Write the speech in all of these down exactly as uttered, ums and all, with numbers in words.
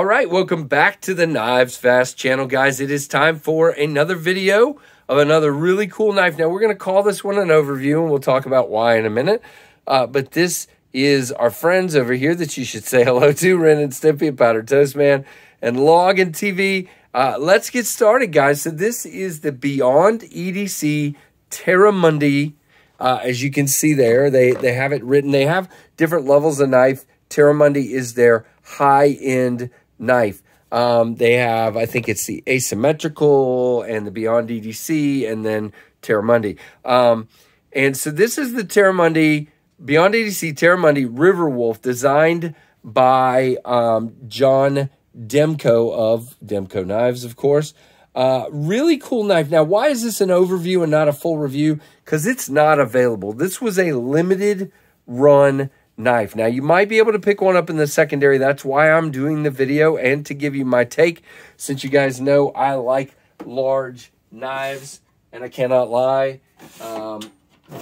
All right, welcome back to the Knives Fast channel, guys. It is time for another video of another really cool knife. Now, we're going to call this one an overview, and we'll talk about why in a minute. Uh, but this is our friends over here that you should say hello to, Ren and Stimpy, Powdered Toast Man, and Login T V. Uh, let's get started, guys. So this is the Beyond E D C Terramundi. Uh, as you can see there, they, they have it written. They have different levels of knife. Terramundi is their high-end knife. Um, they have, I think it's the asymmetrical and the Beyond E D C and then Terramundi. Um, and so this is the Terramundi, Beyond E D C Terramundi River Wolf, designed by um, John Demko of Demko Knives, of course. Uh, really cool knife. Now, why is this an overview and not a full review? Because it's not available. This was a limited run knife. Now, you might be able to pick one up in the secondary. That's why I'm doing the video and to give you my take, since you guys know I like large knives and I cannot lie. Um,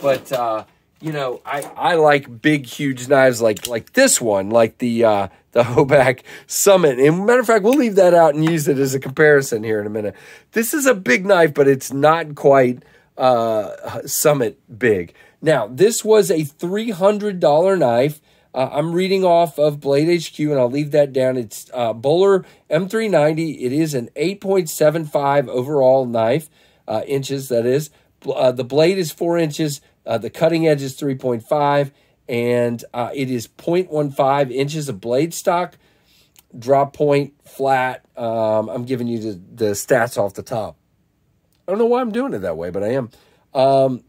but, uh, you know, I, I like big, huge knives like, like this one, like the, uh, the Hoback Summit. And matter of fact, we'll leave that out and use it as a comparison here in a minute. This is a big knife, but it's not quite uh, Summit big. Now, this was a three hundred dollar knife. Uh, I'm reading off of Blade H Q, and I'll leave that down. It's uh, Bowler M three ninety. It is an eight point seven five overall knife, uh, inches, that is. Uh, the blade is four inches. Uh, the cutting edge is three point five, and uh, it is zero point one five inches of blade stock, drop point, flat. Um, I'm giving you the, the stats off the top. I don't know why I'm doing it that way, but I am. Um...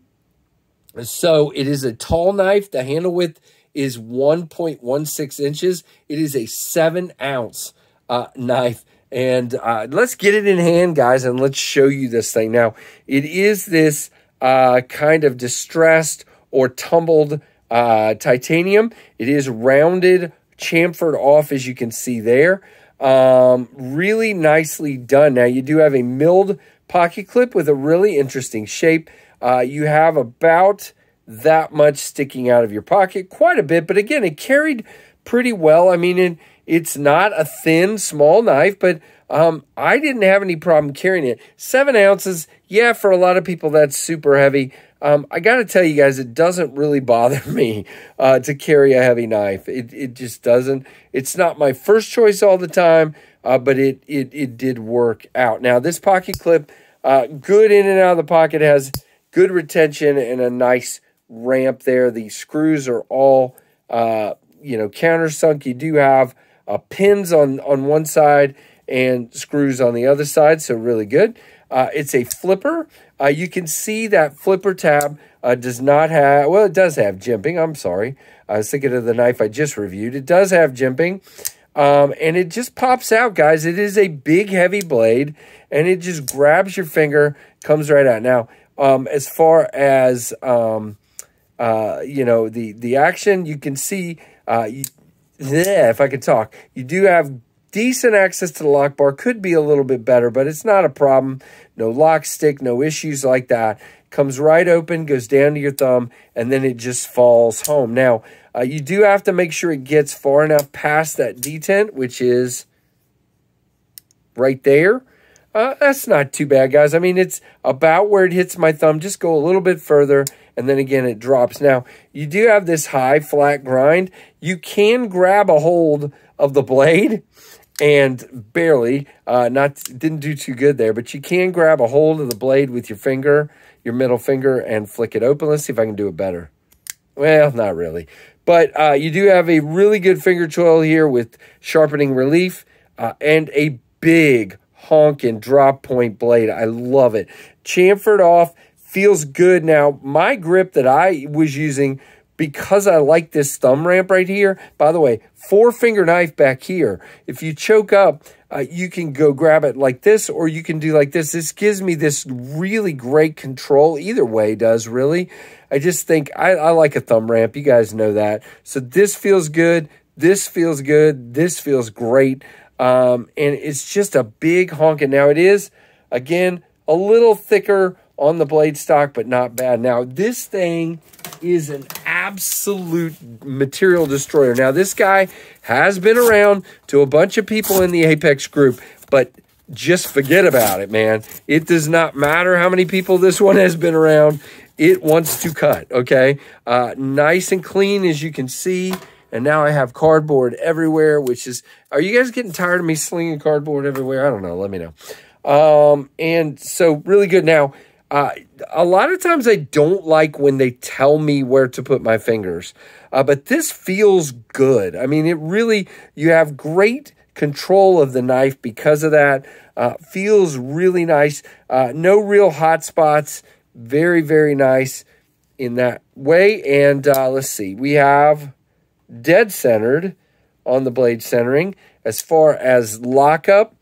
So it is a tall knife. The handle width is one point one six inches. It is a seven ounce uh, knife. And uh, let's get it in hand, guys, and let's show you this thing. Now, it is this uh, kind of distressed or tumbled uh, titanium. It is rounded, chamfered off, as you can see there. Um, really nicely done. Now, you do have a milled pocket clip with a really interesting shape. Uh, you have about that much sticking out of your pocket, quite a bit. But again, it carried pretty well. I mean, it, it's not a thin, small knife, but um, I didn't have any problem carrying it. Seven ounces, yeah, for a lot of people, that's super heavy. Um, I got to tell you guys, it doesn't really bother me uh, to carry a heavy knife. It, it just doesn't. It's not my first choice all the time, uh, but it, it, it did work out. Now, this pocket clip, uh, good in and out of the pocket, has good retention and a nice ramp there. The screws are all, uh, you know, countersunk. You do have uh, pins on, on one side and screws on the other side, so really good. Uh, it's a flipper. Uh, you can see that flipper tab uh, does not have, well, it does have jimping. I'm sorry. I was thinking of the knife I just reviewed. It does have jimping, um, and it just pops out, guys. It is a big, heavy blade, and it just grabs your finger, comes right out. Now, Um, as far as, um, uh, you know, the, the action, you can see, uh, you, yeah, if I could talk, you do have decent access to the lock bar. Could be a little bit better, but it's not a problem. No lock stick, no issues like that. Comes right open, goes down to your thumb, and then it just falls home. Now, uh, you do have to make sure it gets far enough past that detent, which is right there. Uh, that's not too bad, guys. I mean, it's about where it hits my thumb. Just go a little bit further, and then again, it drops. Now, you do have this high, flat grind. You can grab a hold of the blade, and barely, uh, not didn't do too good there, but you can grab a hold of the blade with your finger, your middle finger, and flick it open. Let's see if I can do it better. Well, not really. But uh, you do have a really good finger choil here with sharpening relief uh, and a big honk and drop point blade. I love it. Chamfered off, feels good. Now, my grip that I was using, because I like this thumb ramp right here, by the way, four finger knife back here. If you choke up, uh, you can go grab it like this, or you can do like this. This gives me this really great control. Either way does, really. I just think I, I like a thumb ramp. You guys know that. So this feels good. This feels good. This feels great. Um, and it's just a big honking. Now, it is, again, a little thicker on the blade stock, but not bad. Now, this thing is an absolute material destroyer. Now, this guy has been around to a bunch of people in the Apex group, but just forget about it, man. It does not matter how many people this one has been around. It wants to cut, okay? Uh, nice and clean, as you can see. And now I have cardboard everywhere, which is... Are you guys getting tired of me slinging cardboard everywhere? I don't know. Let me know. Um, and so really good. Now, uh, a lot of times I don't like when they tell me where to put my fingers, uh, but this feels good. I mean, it really, you have great control of the knife because of that. Uh, feels really nice. Uh, no real hot spots. Very, very nice in that way. And, uh, let's see, we have dead centered on the blade centering. As far as lockup,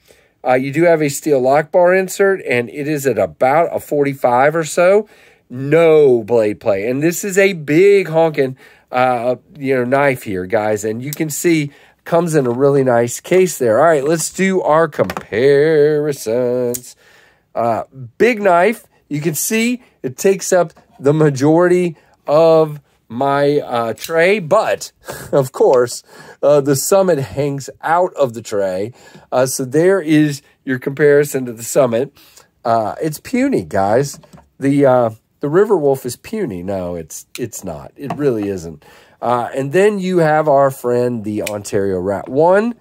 Uh, you do have a steel lock bar insert, and it is at about a forty-five or so. No blade play. And this is a big honking uh, you know, knife here, guys. And you can see comes in a really nice case there. All right, let's do our comparisons. Uh, big knife. You can see it takes up the majority of my uh, tray, but of course uh, the Summit hangs out of the tray, uh, so there is your comparison to the Summit. Uh, it's puny, guys. The uh, the River Wolf is puny. No, it's it's not. It really isn't. Uh, and then you have our friend the Ontario Rat One,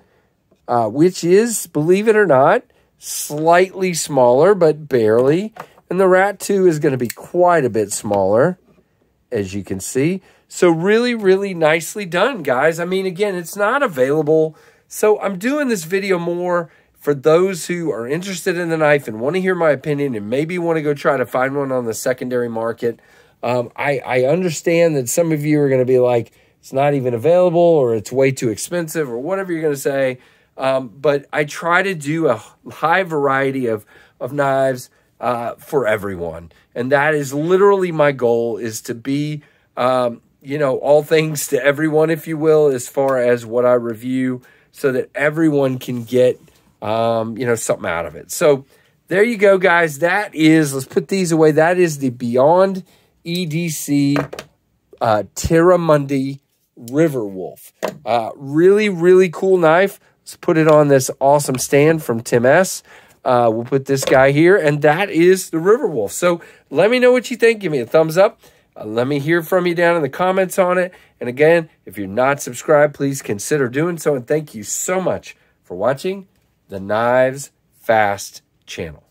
uh, which is, believe it or not, slightly smaller, but barely. And the Rat Two is going to be quite a bit smaller, as you can see. So really, really nicely done, guys. I mean, again, it's not available. So I'm doing this video more for those who are interested in the knife and want to hear my opinion and maybe want to go try to find one on the secondary market. Um, I, I understand that some of you are going to be like, it's not even available, or it's way too expensive, or whatever you're going to say. Um, but I try to do a high variety of, of knives uh, for everyone. And that is literally my goal, is to be, um, you know, all things to everyone, if you will, as far as what I review, so that everyone can get, um, you know, something out of it. So there you go, guys. That is, let's put these away. That is the Beyond E D C uh, Terramundi River Wolf. Uh, really, really cool knife. Let's put it on this awesome stand from Tim S. Uh, we'll put this guy here, and that is the River Wolf. So let me know what you think. Give me a thumbs up. Uh, let me hear from you down in the comments on it. And again, if you're not subscribed, please consider doing so. And thank you so much for watching the Knives Fast channel.